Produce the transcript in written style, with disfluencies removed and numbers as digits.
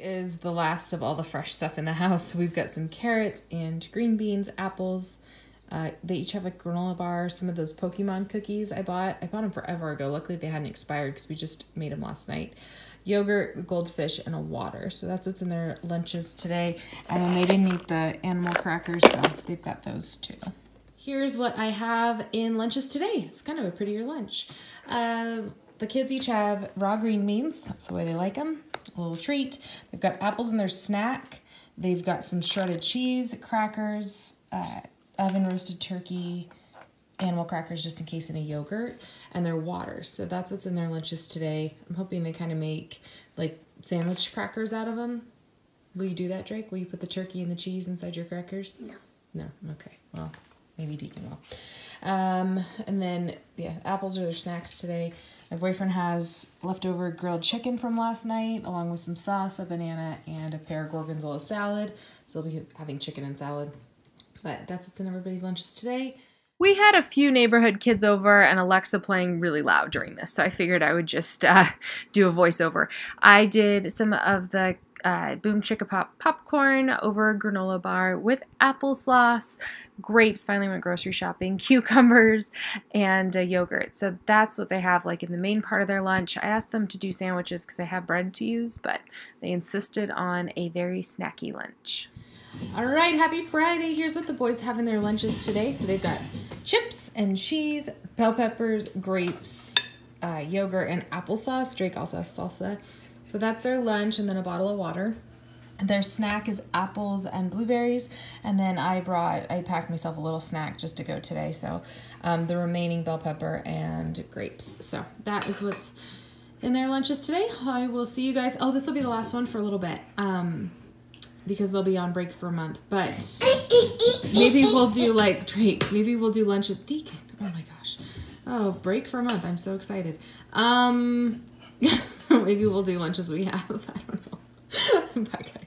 is the last of all the fresh stuff in the house. We've got some carrots and green beans, apples. They each have a granola bar. Some of those Pokemon cookies I bought them forever ago. Luckily they hadn't expired because we just made them last night. Yogurt, goldfish, and a water. So that's what's in their lunches today. And then they didn't eat the animal crackers, so they've got those too. Here's what I have in lunches today. It's kind of a prettier lunch. The kids each have raw green beans. That's the way they like them. A little treat. They've got apples in their snack. They've got some shredded cheese, crackers, oven roasted turkey, animal crackers just in case, in a yogurt, and their water. So that's what's in their lunches today. I'm hoping they kind of make like sandwich crackers out of them. Will you do that, Drake? Will you put the turkey and the cheese inside your crackers? No. No? Okay. Well, maybe Deacon will. And then, yeah, apples are their snacks today. My boyfriend has leftover grilled chicken from last night, along with some sauce, a banana, and a pear gorgonzola salad. So they'll be having chicken and salad. But that's what's in everybody's lunches today. We had a few neighborhood kids over and Alexa playing really loud during this, so I figured I would just do a voiceover. I did some of the Boom Chicka Pop popcorn over a granola bar with applesauce, grapes, finally went grocery shopping, cucumbers, and yogurt. So that's what they have like in the main part of their lunch. I asked them to do sandwiches because they have bread to use, but they insisted on a very snacky lunch. All right, happy Friday. Here's what the boys have in their lunches today. So they've got chips and cheese, bell peppers, grapes, yogurt, and applesauce. Drake also has salsa. So that's their lunch, and then a bottle of water. Their snack is apples and blueberries, and then I packed myself a little snack just to go today, so the remaining bell pepper and grapes. So that is what's in their lunches today. I will see you guys. Oh, this will be the last one for a little bit because they'll be on break for a month, but maybe we'll do like Drake. Maybe we'll do lunches. Deacon, oh my gosh. Oh, break for a month. I'm so excited. Maybe we'll do lunches we have. I don't know. Bye, guys.